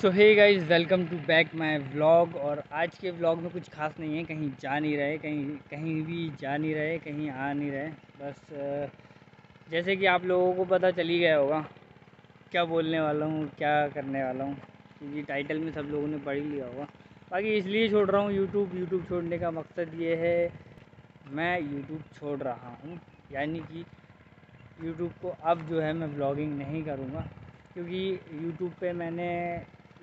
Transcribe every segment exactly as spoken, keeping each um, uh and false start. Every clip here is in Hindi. So hey guys, welcome to back my vlog. और आज के व्लॉग में कुछ खास नहीं है, कहीं जा नहीं रहे, कहीं कहीं भी जा नहीं रहे, कहीं आ नहीं रहे। बस जैसे कि आप लोगों को पता चल ही गया होगा क्या बोलने वाला हूँ, क्या करने वाला हूँ, क्योंकि टाइटल में सब लोगों ने पढ़ ही लिया होगा। बाकी इसलिए छोड़ रहा हूँ यूट्यूब यूट्यूब छोड़ने का मकसद ये है, मैं यूट्यूब छोड़ रहा हूँ, यानी कि यूट्यूब को अब जो है मैं व्लॉगिंग नहीं करूँगा, क्योंकि यूट्यूब पर मैंने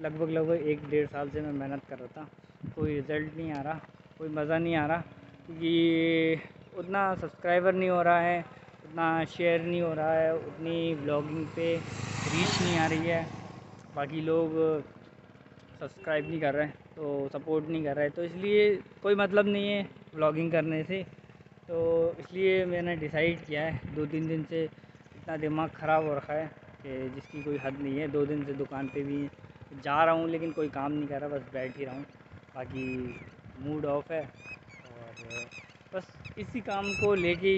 लगभग लगभग एक डेढ़ साल से मैं मेहनत कर रहा था, कोई रिज़ल्ट नहीं आ रहा, कोई मज़ा नहीं आ रहा, क्योंकि उतना सब्सक्राइबर नहीं हो रहा है, उतना शेयर नहीं हो रहा है, उतनी ब्लॉगिंग पे रीच नहीं आ रही है, बाकी लोग सब्सक्राइब नहीं कर रहे हैं, तो सपोर्ट नहीं कर रहे हैं, तो इसलिए कोई मतलब नहीं है ब्लॉगिंग करने से। तो इसलिए मैंने डिसाइड किया है, दो तीन दिन से इतना दिमाग ख़राब हो रखा है कि जिसकी कोई हद नहीं है। दो दिन से दुकान पर भी जा रहा हूँ लेकिन कोई काम नहीं कर रहा, बस बैठ ही रहा हूँ, बाकी मूड ऑफ है और बस इसी काम को लेके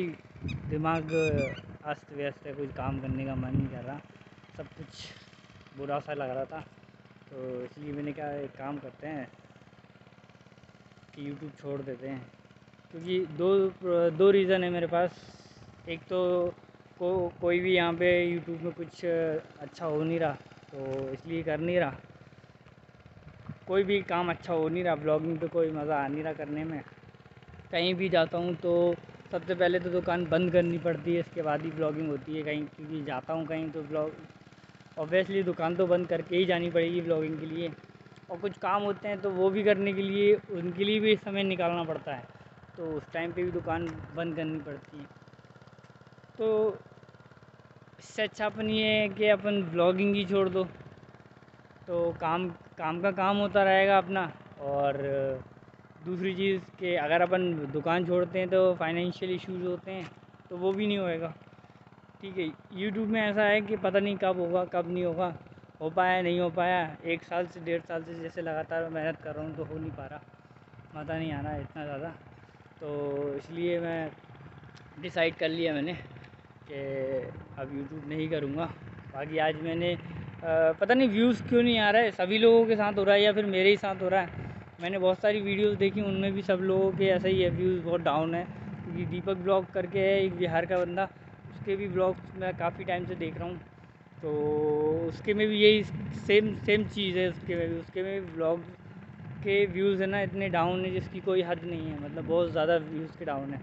दिमाग अस्त व्यस्त है, कोई काम करने का मन नहीं कर रहा, सब कुछ बुरा सा लग रहा था। तो इसलिए मैंने कहा एक काम करते हैं कि यूट्यूब छोड़ देते हैं, क्योंकि दो दो रीज़न है मेरे पास। एक तो को कोई भी यहाँ पे यूट्यूब में कुछ अच्छा हो नहीं रहा, तो इसलिए कर नहीं रहा, कोई भी काम अच्छा हो नहीं रहा, ब्लॉगिंग पे कोई मज़ा आ नहीं रहा करने में। कहीं भी जाता हूँ तो सबसे पहले तो दुकान बंद करनी पड़ती है, इसके बाद ही ब्लॉगिंग होती है कहीं, क्योंकि जाता हूँ कहीं तो ब्लॉग ऑब्वियसली दुकान तो बंद करके ही जानी पड़ेगी ब्लॉगिंग के लिए। और कुछ काम होते हैं तो वो भी करने के लिए, उनके लिए भी समय निकालना पड़ता है, तो उस टाइम पर भी दुकान बंद करनी पड़ती है। तो इससे अच्छा अपन ये है कि अपन ब्लॉगिंग ही छोड़ दो, तो काम काम का काम होता रहेगा अपना। और दूसरी चीज़ कि अगर अपन दुकान छोड़ते हैं तो फाइनेंशियल इश्यूज होते हैं, तो वो भी नहीं होएगा, ठीक है। यूट्यूब में ऐसा है कि पता नहीं कब होगा कब नहीं होगा, हो पाया नहीं हो पाया, एक साल से डेढ़ साल से जैसे लगातार मेहनत कर रहा हूँ तो हो नहीं पा रहा, मज़ा नहीं आ रहा इतना ज़्यादा। तो इसलिए मैं डिसाइड कर लिया मैंने कि अब यूट्यूब नहीं करूँगा। बाकी आज मैंने आ, पता नहीं व्यूज़ क्यों नहीं आ रहा है, सभी लोगों के साथ हो रहा है या फिर मेरे ही साथ हो रहा है। मैंने बहुत सारी वीडियोस देखी, उनमें भी सब लोगों के ऐसा ही है, व्यूज़ बहुत डाउन है। क्योंकि दीपक ब्लॉग करके है एक बिहार का बंदा, उसके भी ब्लॉग मैं काफ़ी टाइम से देख रहा हूँ, तो उसके में भी यही सेम सेम चीज़ है, उसके में भी उसके में ब्लॉग के व्यूज़ है ना इतने डाउन है जिसकी कोई हद नहीं है, मतलब बहुत ज़्यादा व्यूज़ के डाउन है।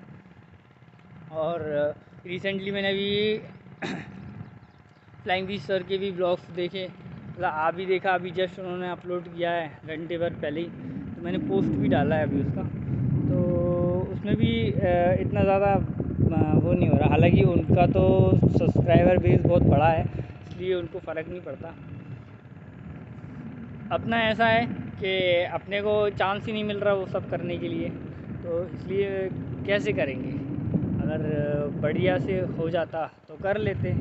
और रिसेंटली मैंने अभी फ्लाइंग बीच सर के भी ब्लॉग्स देखे, मतलब आप भी देखा, अभी जस्ट उन्होंने अपलोड किया है घंटे भर पहले ही, तो मैंने पोस्ट भी डाला है अभी उसका, तो उसमें भी इतना ज़्यादा वो नहीं हो रहा। हालांकि उनका तो सब्सक्राइबर बेस बहुत बड़ा है, इसलिए उनको फ़र्क नहीं पड़ता। अपना ऐसा है कि अपने को चांस ही नहीं मिल रहा वो सब करने के लिए, तो इसलिए कैसे करेंगे। अगर बढ़िया से हो जाता तो कर लेते,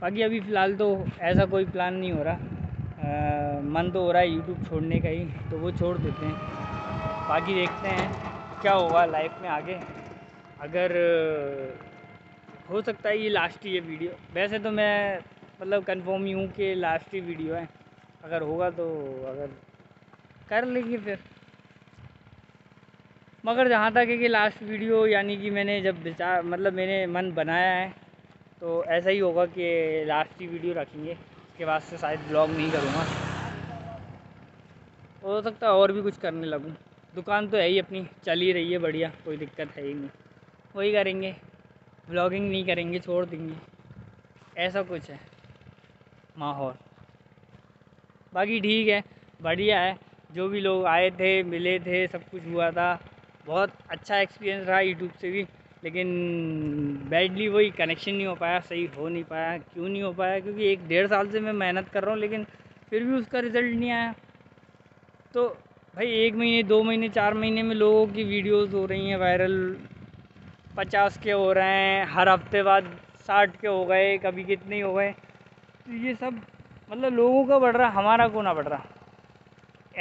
बाकी अभी फ़िलहाल तो ऐसा कोई प्लान नहीं हो रहा। आ, मन तो हो रहा है यूट्यूब छोड़ने का ही, तो वो छोड़ देते हैं, बाकी देखते हैं क्या होगा लाइफ में आगे। अगर हो सकता है ये लास्ट ही है वीडियो, वैसे तो मैं मतलब कंफर्म ही हूँ कि लास्ट ही वीडियो है, अगर होगा तो अगर कर लेंगे फिर। मगर जहाँ तक है कि लास्ट वीडियो, यानी कि मैंने जब विचार मतलब मैंने मन बनाया है तो ऐसा ही होगा कि लास्ट की वीडियो रखेंगे, इसके बाद से शायद ब्लॉग नहीं करूँगा। हो सकता है और भी कुछ करने लगूँ, दुकान तो है ही अपनी, चल ही रही है बढ़िया, कोई दिक्कत है ही नहीं, वही करेंगे, ब्लॉगिंग नहीं करेंगे, छोड़ देंगे, ऐसा कुछ है माहौल। बाकी ठीक है, बढ़िया है, जो भी लोग आए थे मिले थे सब कुछ हुआ था, बहुत अच्छा एक्सपीरियंस रहा यूट्यूब से भी। लेकिन बैडली वही कनेक्शन नहीं हो पाया, सही हो नहीं पाया। क्यों नहीं हो पाया? क्योंकि एक डेढ़ साल से मैं मेहनत कर रहा हूँ लेकिन फिर भी उसका रिज़ल्ट नहीं आया। तो भाई एक महीने दो महीने चार महीने में लोगों की वीडियोस हो रही हैं वायरल, पचास के हो रहे हैं, हर हफ्ते बाद साठ के हो गए, कभी कितने हो गए, तो ये सब मतलब लोगों का बढ़ रहा, हमारा क्यों ना बढ़ रहा,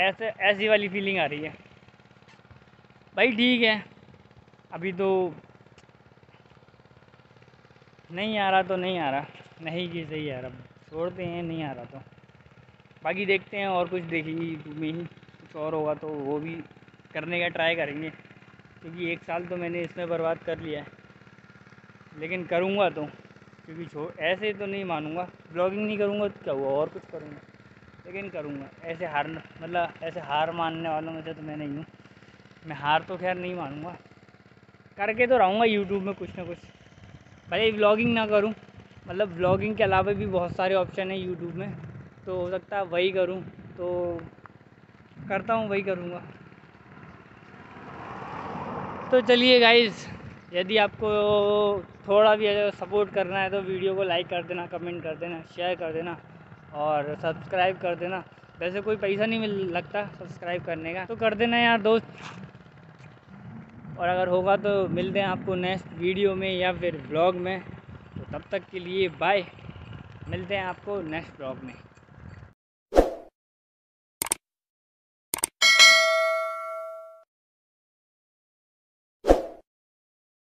ऐसे ऐसी वाली फीलिंग आ रही है। भाई ठीक है, अभी तो नहीं आ रहा तो नहीं आ रहा, नहीं कि सही यार, अब छोड़ते हैं, नहीं आ रहा तो बाकी देखते हैं और कुछ देखेंगे यूट्यूब में ही, कुछ और होगा तो वो भी करने का ट्राई करेंगे, क्योंकि एक साल तो मैंने इसमें बर्बाद कर लिया है, लेकिन करूँगा तो, क्योंकि छो ऐसे तो नहीं मानूँगा ब्लॉगिंग नहीं करूँगा तो क्या हुआ, और कुछ करूँगा लेकिन करूँगा। ऐसे हार मतलब ऐसे हार मानने वालों में से तो मैं नहीं हूँ, मैं हार तो खैर नहीं मानूँगा, करके तो रहूँगा यूट्यूब में कुछ ना कुछ, भले ब्लॉगिंग ना करूँ, मतलब ब्लॉगिंग के अलावा भी बहुत सारे ऑप्शन हैं यूट्यूब में, तो हो सकता है वही करूँ, तो करता हूँ वही करूँगा। तो चलिए गाइज़, यदि आपको थोड़ा भी अगर सपोर्ट करना है तो वीडियो को लाइक कर देना, कमेंट कर देना, शेयर कर देना और सब्सक्राइब कर देना। वैसे कोई पैसा नहीं मिल लगता सब्सक्राइब करने का, तो कर देना यार दोस्त। और अगर होगा तो मिलते हैं आपको नेक्स्ट वीडियो में या फिर ब्लॉग में, तो तब तक के लिए बाय, मिलते हैं आपको नेक्स्ट ब्लॉग में।